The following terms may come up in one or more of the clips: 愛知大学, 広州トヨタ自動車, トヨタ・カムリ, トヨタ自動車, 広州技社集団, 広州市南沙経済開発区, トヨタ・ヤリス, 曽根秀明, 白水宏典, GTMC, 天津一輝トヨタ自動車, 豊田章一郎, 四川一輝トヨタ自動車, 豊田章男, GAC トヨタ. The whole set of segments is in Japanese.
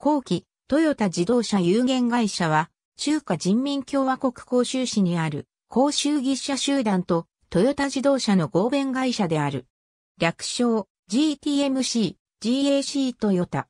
後期、トヨタ自動車有限会社は、中華人民共和国広州市にある、広州技社集団と、トヨタ自動車の合弁会社である。略称、GTMC、GAC トヨタ。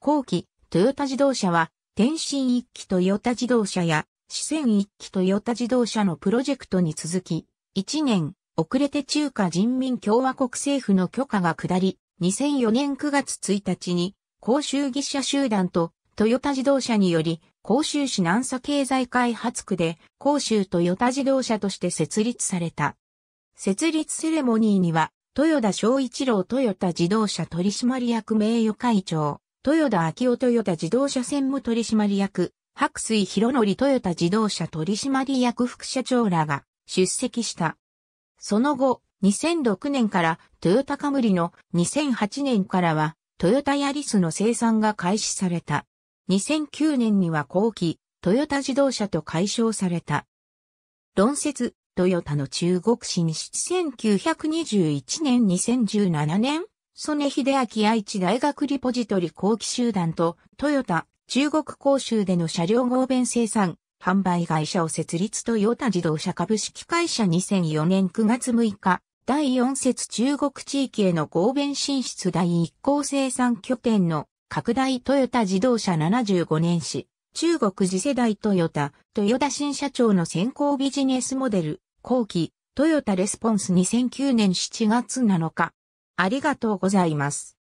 後期、トヨタ自動車は、天津一輝トヨタ自動車や、四川一輝トヨタ自動車のプロジェクトに続き、1年遅れて中華人民共和国政府の許可が下り、2004年9月1日に、広州技社集団とトヨタ自動車により、広州市南沙経済開発区で、広州トヨタ自動車として設立された。設立セレモニーには、豊田章一郎トヨタ自動車取締役名誉会長、豊田章男トヨタ自動車専務取締役、白水宏典トヨタ自動車取締役副社長らが出席した。その後、2006年からトヨタカムリの2008年からはトヨタヤリスの生産が開始された。2009年には後期、トヨタ自動車と改称された。論説、トヨタの中国進出1921年2017年曽根秀明愛知大学リポジトリ後期集団とトヨタ、中国広州での車両合弁生産、販売会社を設立トヨタ自動車株式会社2004年9月6日、第4節中国地域への合弁進出第1項生産拠点の拡大トヨタ自動車75年史、中国次世代トヨタ、豊田新社長の先行ビジネスモデル、後期、トヨタレスポンス2009年7月7日。ありがとうございます。